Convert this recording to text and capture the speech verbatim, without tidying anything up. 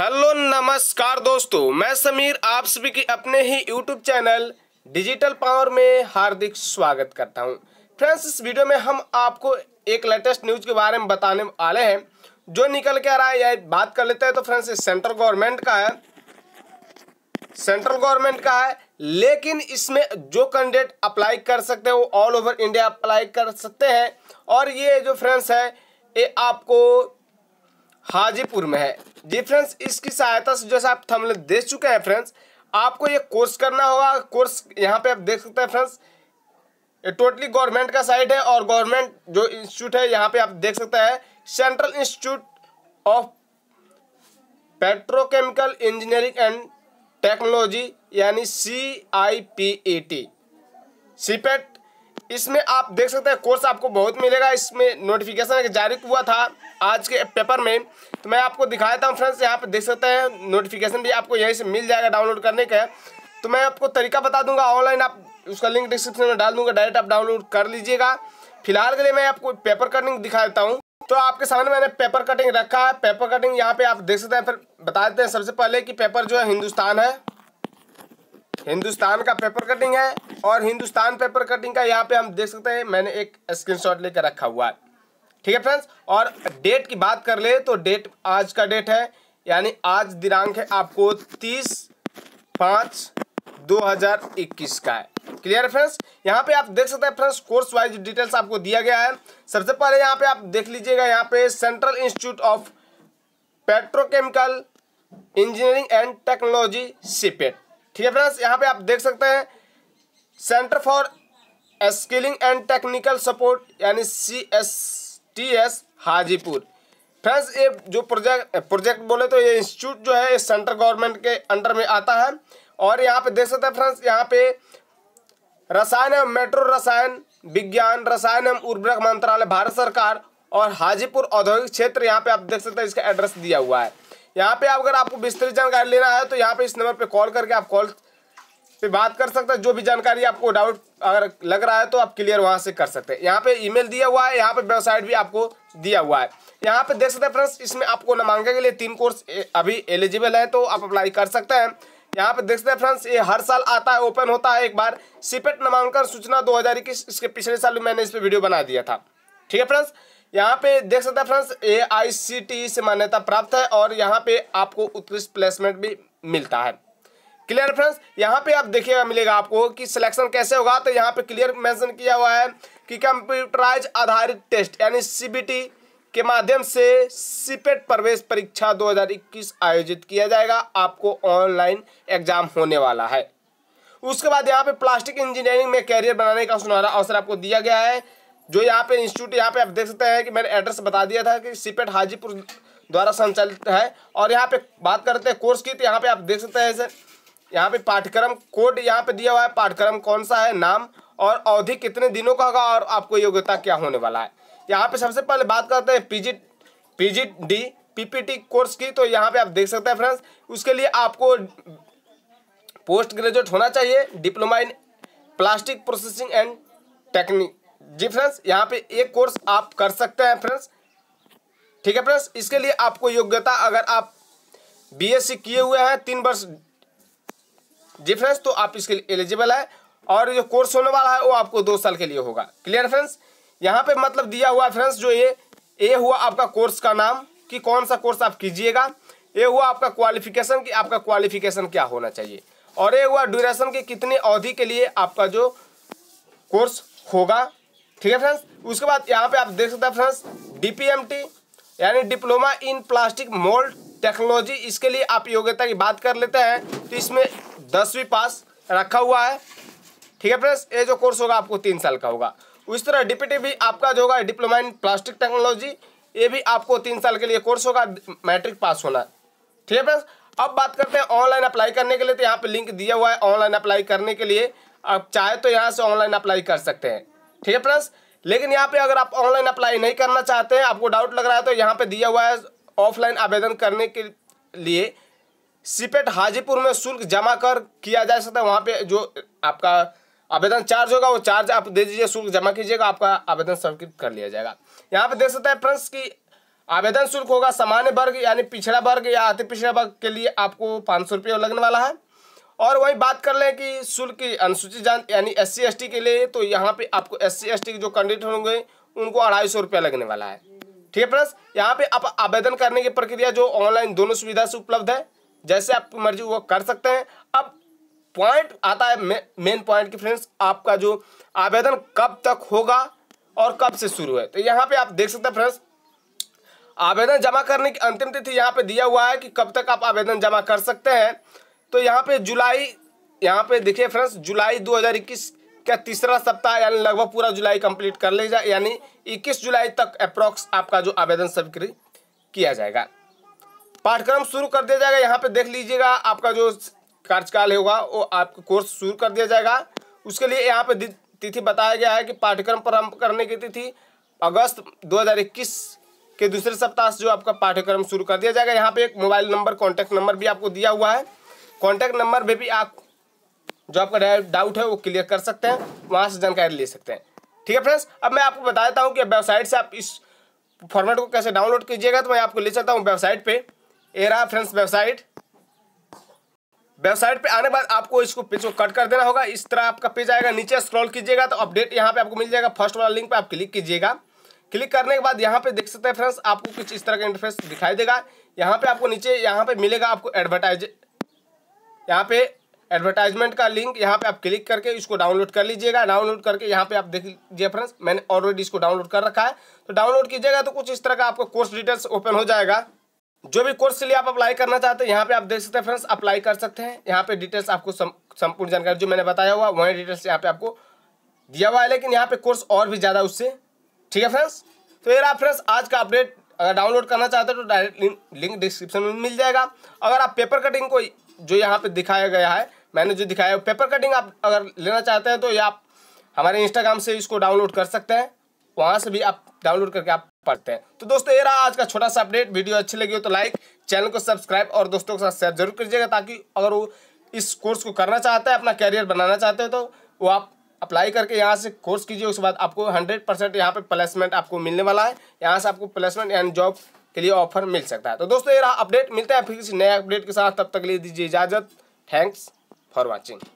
Hello नमस्कार दोस्तों, मैं समीर आप सभी की अपने ही यूट्यूब चैनल डिजिटल पावर में हार्दिक स्वागत करता हूं। फ्रेंड्स, इस वीडियो में हम आपको एक लेटेस्ट न्यूज़ के बारे में बताने वाले हैं जो निकल के आ रहा है। या बात कर लेते हैं तो फ्रेंड्स, सेंट्रल गवर्नमेंट का है सेंट्रल गवर्नमेंट का है लेकिन इसमें जो कैंडिडेट अप्लाई कर सकते हैं वो ऑल ओवर इंडिया अप्लाई कर सकते हैं। और ये जो फ्रेंड्स है ये आपको हाजीपुर में है जी। फ्रेंड्स, इसकी सहायता से जैसे आप थंबनेल देख चुके हैं फ्रेंड्स, आपको ये कोर्स करना होगा। कोर्स यहाँ पे आप देख सकते हैं फ्रेंड्स, ये टोटली गवर्नमेंट का साइट है और गवर्नमेंट जो इंस्टीट्यूट है यहाँ पे आप देख सकते हैं, central institute of petrochemical engineering and technology यानी C I P E T, CIPET. इसमें आप देख सकते हैं कोर्स आपको बहुत मिलेगा। इसमें नोटिफिकेशन जारी हुआ था आज के पेपर में, तो मैं आपको दिखाता हूँ फ्रेंड्स। यहाँ पे देख सकते हैं नोटिफिकेशन भी आपको यहीं से मिल जाएगा डाउनलोड करने का। तो मैं आपको तरीका बता दूंगा ऑनलाइन, आप उसका लिंक डिस्क्रिप्शन में डाल दूंगा, डायरेक्ट आप डाउनलोड कर लीजिएगा। फिलहाल के लिए मैं आपको पेपर कटिंग दिखा देता हूँ। तो आपके सामने मैंने पेपर कटिंग रखा है। पेपर कटिंग यहाँ पे आप देख सकते हैं। फिर बता देते हैं सबसे पहले कि पेपर जो है हिंदुस्तान है, हिंदुस्तान का पेपर कटिंग है। और हिंदुस्तान पेपर कटिंग का यहाँ पे हम देख सकते हैं, मैंने एक स्क्रीनशॉट लेकर रखा हुआ है, ठीक है फ्रेंड्स। और डेट की बात कर ले तो डेट आज का डेट है, यानी आज दिनांक है आपको तीस पाँच दो हज़ार इक्कीस का है। क्लियर है फ्रेंड्स, यहाँ पे आप देख सकते हैं फ्रेंड्स कोर्स वाइज डिटेल्स आपको दिया गया है। सबसे पहले यहाँ पे आप देख लीजिएगा, यहाँ पे central institute of petrochemical engineering and technology CIPET, ठीक है फ्रेंड्स। यहाँ पे आप देख सकते हैं centre for skilling and technical support यानी C S T S Hajipur. Friends, ये जो प्रोजेक्ट प्रोजेक्ट बोले तो ये इंस्टीट्यूट जो है ये सेंट्रल गवर्नमेंट के अंडर में आता है। और यहाँ पे देख सकते हैं फ्रेंड्स, यहाँ पे रसायन एवं मेट्रो रसायन विज्ञान, रसायन एवं उर्वरक मंत्रालय भारत सरकार और हाजीपुर औद्योगिक क्षेत्र, यहाँ पे आप देख सकते हैं इसका एड्रेस दिया हुआ है। यहाँ पे अगर आपको विस्तृत जानकारी लेना है तो यहाँ पे इस नंबर पे कॉल करके आप कॉल पे बात कर सकते हैं। जो भी जानकारी आपको डाउट अगर लग रहा है तो आप क्लियर वहाँ से कर सकते हैं। यहाँ पे ईमेल दिया हुआ है, यहाँ पे वेबसाइट भी आपको दिया हुआ है। यहाँ पे देख सकते हैं फ्रेंड्स, इसमें आपको नामांकन के लिए तीन कोर्स अभी एलिजिबल है तो आप अप्लाई कर सकते हैं। यहाँ पे देख सकते हैं फ्रेंड्स, ये हर साल आता है, ओपन होता है एक बार। सीपेट नामांकन सूचना दो हज़ार इक्कीस, इसके पिछले साल भी मैंने इस पर वीडियो बना दिया था, ठीक है फ्रेंड्स। यहाँ पे देख सकते हैं फ्रेंड्स, ए आई सी टी ई से मान्यता प्राप्त है और यहाँ पे आपको उत्कृष्ट प्लेसमेंट भी मिलता है। क्लियर फ्रेंड्स, यहाँ पे आप देखिएगा मिलेगा आपको कि सिलेक्शन कैसे होगा। तो यहाँ पे क्लियर मेंशन किया हुआ है कि कंप्यूटराइज आधारित टेस्ट यानी सी बी टी के माध्यम से सीपेट प्रवेश परीक्षा दो हज़ार इक्कीस आयोजित किया जाएगा। आपको ऑनलाइन एग्जाम होने वाला है। उसके बाद यहाँ पे प्लास्टिक इंजीनियरिंग में कैरियर बनाने का सुनहरा अवसर आपको दिया गया है। जो यहाँ पे इंस्टीट्यूट, यहाँ पे आप देख सकते हैं कि मैंने एड्रेस बता दिया था कि सीपेट हाजीपुर द्वारा संचालित है। और यहाँ पे बात करते हैं कोर्स की, तो यहाँ पे आप देख सकते हैं सर, यहाँ पे पाठ्यक्रम कोड यहाँ पे दिया हुआ है, पाठ्यक्रम कौन सा है, नाम और अवधि कितने दिनों का होगा और आपको योग्यता क्या होने वाला है। यहाँ पे सबसे पहले बात करते हैं P G P G D P P T course की। तो यहाँ पे आप देख सकते हैं फ्रेंड्स, उसके लिए आपको पोस्ट ग्रेजुएट होना चाहिए, diploma in plastic processing and technique जी। फ्रेंड्स, यहाँ पे एक कोर्स आप कर सकते हैं फ्रेंड्स, ठीक है फ्रेंड्स। इसके लिए आपको योग्यता, अगर आप बीएससी किए हुए हैं तीन वर्ष जी फ्रेंड्स, तो आप इसके लिए एलिजिबल है। और जो कोर्स होने वाला है वो आपको दो साल के लिए होगा। क्लियर फ्रेंड्स, यहाँ पे मतलब दिया हुआ है फ्रेंड्स, जो ये ये हुआ आपका कोर्स का नाम कि कौन सा कोर्स आप कीजिएगा, ये हुआ आपका क्वालिफिकेशन कि आपका क्वालिफिकेशन क्या होना चाहिए, और ये हुआ ड्यूरेशन की कितनी अवधि के लिए आपका जो कोर्स होगा, ठीक है फ्रेंड्स। उसके बाद यहाँ पे आप देख सकते हैं friends D P M T यानी diploma in plastic mould technology, इसके लिए आप योग्यता की बात कर लेते हैं तो इसमें दसवीं पास रखा हुआ है, ठीक है फ्रेंड्स। ये जो कोर्स होगा आपको तीन साल का होगा। उस तरह डी पी टी भी आपका जो होगा डिप्लोमा इन प्लास्टिक टेक्नोलॉजी, ये भी आपको तीन साल के लिए कोर्स होगा, मैट्रिक पास होना, ठीक है फ्रेंड्स। अब बात करते हैं ऑनलाइन अप्लाई करने के लिए, तो यहाँ पर लिंक दिया हुआ है ऑनलाइन अप्लाई करने के लिए। आप चाहे तो यहाँ से ऑनलाइन अप्लाई कर सकते हैं, ठीक है फ्रेंड्स। लेकिन यहाँ पे अगर आप ऑनलाइन अप्लाई नहीं करना चाहते हैं, आपको डाउट लग रहा है, तो यहाँ पे दिया हुआ है ऑफलाइन आवेदन करने के लिए सीपेट हाजीपुर में शुल्क जमा कर किया जा सकता है। वहाँ पे जो आपका आवेदन चार्ज होगा वो चार्ज आप दे दीजिए, शुल्क जमा कीजिएगा, आपका आवेदन स्वीकृत कर लिया जाएगा। यहाँ पे देख सकते हैं फ्रेंड्स कि आवेदन शुल्क होगा सामान्य वर्ग यानी पिछड़ा वर्ग या अति पिछड़ा वर्ग के लिए आपको पाँच सौ रुपये लगने वाला है। और वहीं बात कर लें कि शुल्क की अनुसूचित जाति यानी एस सी एस टी के लिए, तो यहाँ पे आपको एस सी एस टी के जो कैंडिडेट होंगे उनको अढ़ाई सौ रुपया लगने वाला है। ठीक है फ्रेंड्स, यहाँ पे आप आवेदन करने की प्रक्रिया जो ऑनलाइन दोनों सुविधा से उपलब्ध है, जैसे आपकी मर्जी वो कर सकते हैं। अब पॉइंट आता है मे, मेन पॉइंट की फ्रेंड्स, आपका जो आवेदन कब तक होगा और कब से शुरू है, तो यहाँ पे आप देख सकते हैं फ्रेंड्स, आवेदन जमा करने की अंतिम तिथि यहाँ पे दिया हुआ है कि कब तक आप आवेदन जमा कर सकते हैं। तो यहाँ पे जुलाई, यहाँ पे देखिए फ्रेंड्स, जुलाई दो हज़ार इक्कीस का तीसरा सप्ताह यानी लगभग पूरा जुलाई कंप्लीट कर लीजिए, यानी इक्कीस जुलाई तक अप्रॉक्स आपका जो आवेदन स्वीकृत किया जाएगा, पाठ्यक्रम शुरू कर दिया जाएगा। यहाँ पे देख लीजिएगा आपका जो कार्यकाल होगा वो आपका कोर्स शुरू कर दिया जाएगा। उसके लिए यहाँ पे तिथि बताया गया है कि पाठ्यक्रम प्रारंभ करने की तिथि अगस्त दो हज़ार इक्कीस के दूसरे सप्ताह से जो आपका पाठ्यक्रम शुरू कर दिया जाएगा। यहाँ पे एक मोबाइल नंबर, कॉन्टैक्ट नंबर भी आपको दिया हुआ है, कॉन्टैक्ट नंबर पे भी आप जो आपका डाउट है वो क्लियर कर सकते हैं, वहाँ से जानकारी ले सकते हैं। ठीक है फ्रेंड्स, अब मैं आपको बता देता हूँ कि वेबसाइट से आप इस फॉर्मेट को कैसे डाउनलोड कीजिएगा। तो मैं आपको ले चलता हूँ वेबसाइट पे। ये रहा फ्रेंड्स वेबसाइट। वेबसाइट पे आने के बाद आपको इसको पेज को कट कर देना होगा। इस तरह आपका पेज आएगा, नीचे स्क्रॉल कीजिएगा तो अपडेट यहाँ पे आपको मिल जाएगा। फर्स्ट वाला लिंक पे आप क्लिक कीजिएगा। क्लिक करने के बाद यहाँ पे देख सकते हैं फ्रेंड्स, आपको कुछ इस तरह का इंटरफेस दिखाई देगा। यहाँ पे आपको नीचे यहाँ पे मिलेगा आपको एडवर्टाइज, यहाँ पे एडवर्टाइजमेंट का लिंक, यहाँ पे आप क्लिक करके इसको डाउनलोड कर लीजिएगा। डाउनलोड करके यहाँ पे आप देख लीजिए फ्रेंड्स, मैंने ऑलरेडी इसको डाउनलोड कर रखा है। तो डाउनलोड कीजिएगा तो कुछ इस तरह का आपका कोर्स डिटेल्स ओपन हो जाएगा। जो भी कोर्स के लिए आप अप्लाई करना चाहते हैं यहाँ पे आप देख सकते हैं फ्रेंड्स, अप्लाई कर सकते हैं। यहाँ पे डिटेल्स आपको संपूर्ण जानकारी जो मैंने बताया हुआ वही डिटेल्स यहाँ पे आपको दिया हुआ है, लेकिन यहाँ पे कोर्स और भी ज़्यादा उससे। ठीक है फ्रेंड्स, तो ये रहा फ्रेंड्स आज का अपडेट। अगर डाउनलोड करना चाहते हैं तो डायरेक्ट लिंक डिस्क्रिप्शन में मिल जाएगा। अगर आप पेपर कटिंग को जो यहाँ पे दिखाया गया है, मैंने जो दिखाया है पेपर कटिंग आप अगर लेना चाहते हैं तो ये आप हमारे इंस्टाग्राम से इसको डाउनलोड कर सकते हैं, वहाँ से भी आप डाउनलोड करके आप पढ़ते हैं। तो दोस्तों ये रहा आज का छोटा सा अपडेट। वीडियो अच्छी लगी हो तो लाइक, चैनल को सब्सक्राइब और दोस्तों के साथ शेयर जरूर कीजिएगा, ताकि अगर वो इस कोर्स को करना चाहता है, अपना कैरियर बनाना चाहते हो, तो वो आप अप्लाई करके यहाँ से कोर्स कीजिए। उसके बाद आपको हंड्रेड परसेंट यहाँ पर प्लेसमेंट आपको मिलने वाला है, यहाँ से आपको प्लेसमेंट एंड जॉब के लिए ऑफर मिल सकता है। तो दोस्तों ये रहा अपडेट, मिलते हैं फिर किसी नए अपडेट के साथ। तब तक के लिए दीजिए इजाज़त। Thanks for watching.